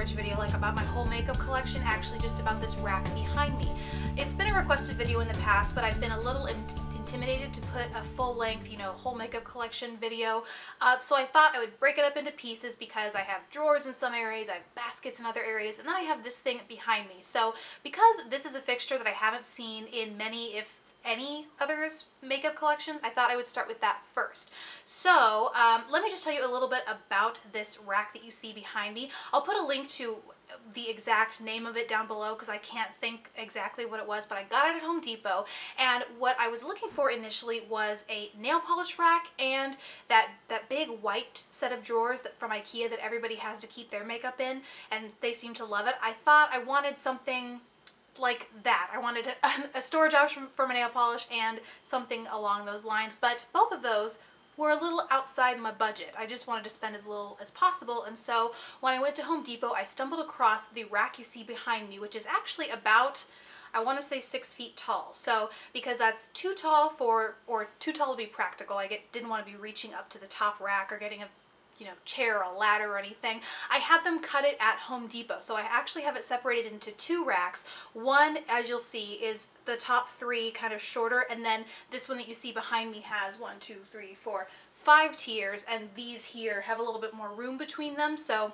storage video like about my whole makeup collection, actually just about this rack behind me. It's been a requested video in the past, but I've been a little intimidated to put a full-length, you know, whole makeup collection video up, so I thought I would break it up into pieces because I have drawers in some areas, I have baskets in other areas, and then I have this thing behind me. So because this is a fixture that I haven't seen in many, if any others makeup collections, I thought I would start with that first. So let me just tell you a little bit about this rack that you see behind me. I'll put a link to the exact name of it down below because I can't think exactly what it was, but I got it at Home Depot, and what I was looking for initially was a nail polish rack and that big white set of drawers that from IKEA that everybody has to keep their makeup in, and they seem to love it. I thought I wanted something like that. I wanted a storage option for my nail polish and something along those lines, but both of those were a little outside my budget. I just wanted to spend as little as possible, and so when I went to Home Depot, I stumbled across the rack you see behind me, which is actually about, I want to say, 6 feet tall. So because that's too tall for, or too tall to be practical, I didn't want to be reaching up to the top rack or getting a, you know, chair or a ladder or anything. I had them cut it at Home Depot, so I actually have it separated into two racks. One, as you'll see, is the top three kind of shorter, and then this one that you see behind me has 1, 2, 3, 4, 5 tiers, and these here have a little bit more room between them, so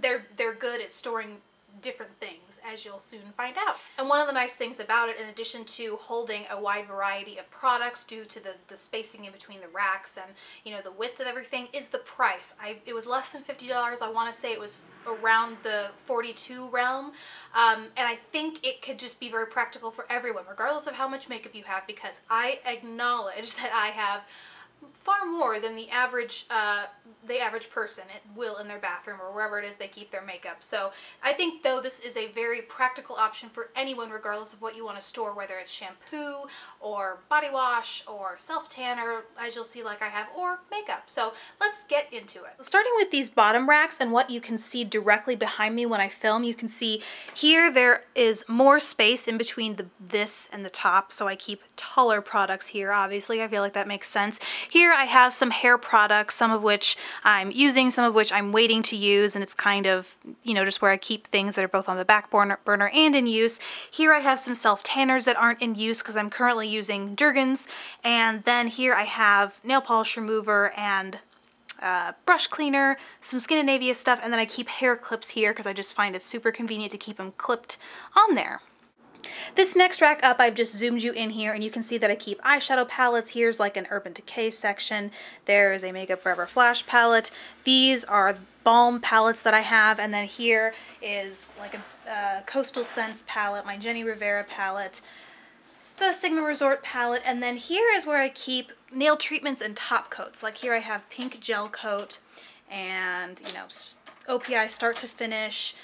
they're good at storing different things, as you'll soon find out. And one of the nice things about it, in addition to holding a wide variety of products due to the spacing in between the racks and, you know, the width of everything, is the price. It was less than $50. I want to say it was around the $42 realm, and I think it could just be very practical for everyone, regardless of how much makeup you have, because I acknowledge that I have far more than the average person will in their bathroom or wherever it is they keep their makeup. So I think, though, this is a very practical option for anyone, regardless of what you want to store, whether it's shampoo or body wash or self-tanner, as you'll see like I have, or makeup. So let's get into it. Starting with these bottom racks and what you can see directly behind me when I film, you can see here there is more space in between this and the top, so I keep taller products here. Obviously, I feel like that makes sense. Here I have some hair products, some of which I'm using, some of which I'm waiting to use, and it's kind of, you know, just where I keep things that are both on the back burner and in use. Here I have some self-tanners that aren't in use because I'm currently using Jergens, and then here I have nail polish remover and brush cleaner, some Skinavia stuff, and then I keep hair clips here because I just find it super convenient to keep them clipped on there. This next rack up, I've just zoomed you in here, and you can see that I keep eyeshadow palettes. Here's like an Urban Decay section. There is a Makeup Forever Flash palette. These are balm palettes that I have, and then here is like a Coastal Scents palette, my Jenny Rivera palette, the Sigma Resort palette, and then here is where I keep nail treatments and top coats. Like here I have pink gel coat and, you know, OPI start to finish,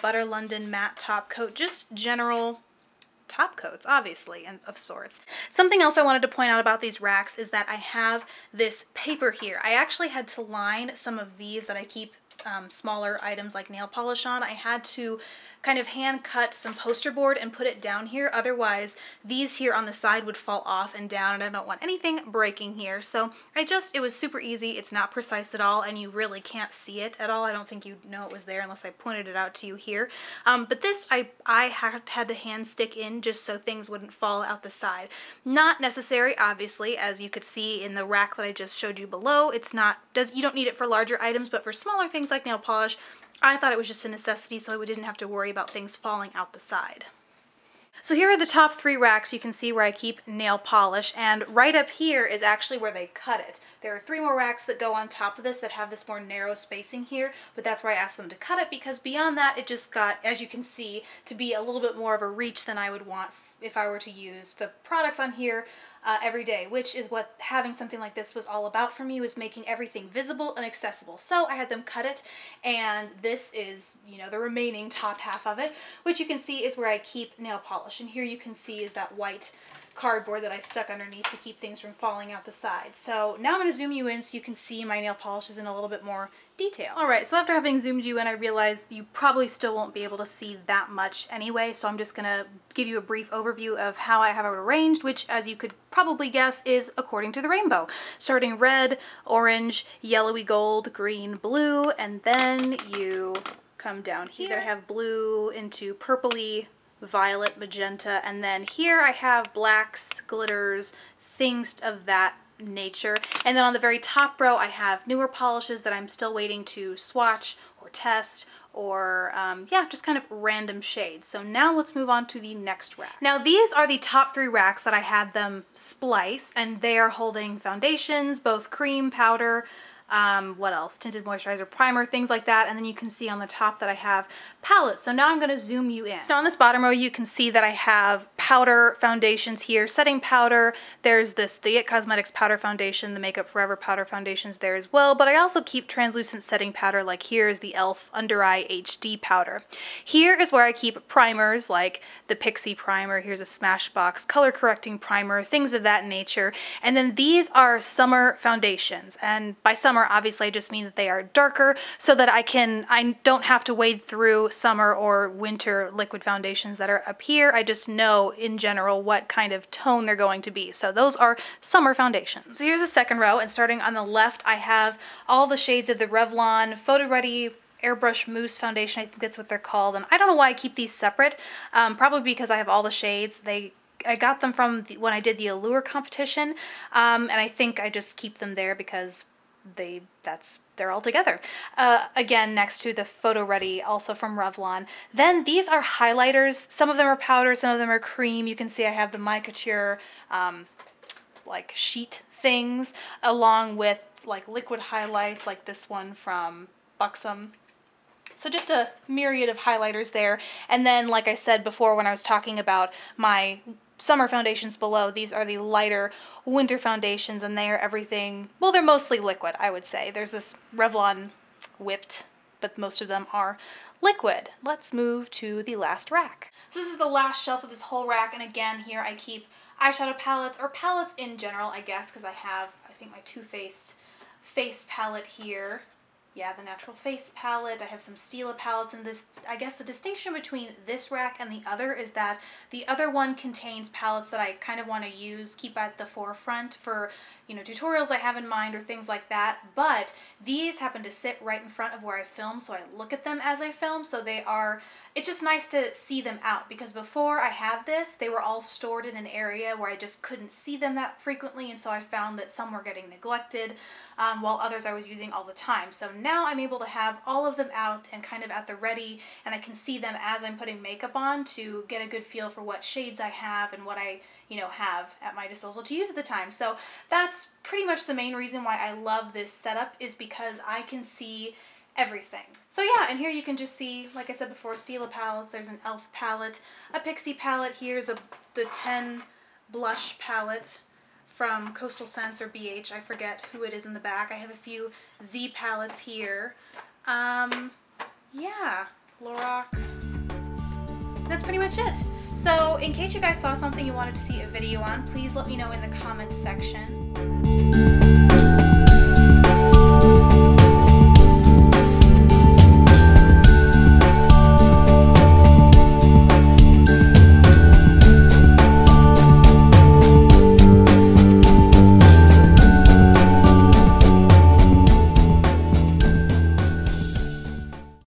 Butter London matte top coat, just general top coats, obviously, and of sorts. Something else I wanted to point out about these racks is that I have this paper here. I actually had to line some of these that I keep smaller items like nail polish on. I had to kind of hand cut some poster board and put it down here, otherwise these here on the side would fall off and down, and I don't want anything breaking here. So it was super easy. It's not precise at all, and you really can't see it at all. I don't think you'd know it was there unless I pointed it out to you here, but this I had to hand stick in just so things wouldn't fall out the side. Not necessary, obviously, as you could see in the rack that I just showed you below. It's not, you don't need it for larger items, but for smaller things like nail polish, I thought it was just a necessity so I didn't have to worry about things falling out the side. So here are the top three racks. You can see where I keep nail polish, and right up here is actually where they cut it. There are three more racks that go on top of this that have this more narrow spacing here, but that's where I asked them to cut it, because beyond that it just got, as you can see, to be a little bit more of a reach than I would want if I were to use the products on here every day, which is what having something like this was all about for me, was making everything visible and accessible. So I had them cut it, and this is, you know, the remaining top half of it, which you can see is where I keep nail polish, and here you can see is that white cardboard that I stuck underneath to keep things from falling out the side. So now I'm going to zoom you in so you can see my nail polishes in a little bit more detail. Alright, so after having zoomed you in, I realized you probably still won't be able to see that much anyway, so I'm just going to give you a brief overview of how I have it arranged, which, as you could probably guess, is according to the rainbow. Starting red, orange, yellowy gold, green, blue, and then you come down here. I have blue into purpley, violet, magenta, and then here I have blacks, glitters, things of that nature. And then on the very top row I have newer polishes that I'm still waiting to swatch or test, or yeah, just kind of random shades. So now let's move on to the next rack. Now these are the top three racks that I had them splice, and they are holding foundations, both cream, powder, what else, tinted moisturizer, primer, things like that. And then you can see on the top that I have palettes. So now I'm going to zoom you in. So on this bottom row you can see that I have powder foundations here, setting powder. There's this, the It Cosmetics powder foundation, the Makeup Forever powder foundations there as well, but I also keep translucent setting powder, like here is the ELF Under Eye HD powder. Here is where I keep primers, like the Pixi primer, here's a Smashbox color correcting primer, things of that nature. And then these are summer foundations, and by summer obviously I just mean that they are darker, so that I don't have to wade through summer or winter liquid foundations that are up here. I just know in general what kind of tone they're going to be. So those are summer foundations. So here's the second row, and starting on the left I have all the shades of the Revlon Photo Ready Airbrush Mousse Foundation, I think that's what they're called, and I don't know why I keep these separate, probably because I have all the shades. I got them from when I did the Allure competition, and I think I just keep them there because they're all together. Again, next to the Photo Ready, also from Revlon. Then these are highlighters. Some of them are powder, some of them are cream. You can see I have the My Couture like sheet things, along with like liquid highlights, like this one from Buxom. So just a myriad of highlighters there. And then, like I said before when I was talking about my summer foundations below, these are the lighter winter foundations, and they are everything, well, they're mostly liquid, I would say. There's this Revlon Whipped, but most of them are liquid. Let's move to the last rack. So this is the last shelf of this whole rack, and again, here I keep eyeshadow palettes, or palettes in general, I guess, because I have, I think, my Too Faced face palette here. Yeah, the Natural Face palette. I have some Stila palettes in this. I guess the distinction between this rack and the other is that the other one contains palettes that I kind of want to use, keep at the forefront for, you know, tutorials I have in mind or things like that, but these happen to sit right in front of where I film, so I look at them as I film, so they are, it's just nice to see them out, because before I had this, they were all stored in an area where I just couldn't see them that frequently, and so I found that some were getting neglected, while others I was using all the time. So now I'm able to have all of them out and kind of at the ready, and I can see them as I'm putting makeup on to get a good feel for what shades I have and what I, you know, have at my disposal to use at the time. So that's pretty much the main reason why I love this setup, is because I can see everything. So yeah, and here you can just see, like I said before, Stila palettes, there's an ELF palette, a Pixi palette, here's the 10 blush palette from Coastal Scents or BH, I forget who it is in the back. I have a few Z palettes here. Yeah, Lorac. That's pretty much it. So in case you guys saw something you wanted to see a video on, please let me know in the comments section.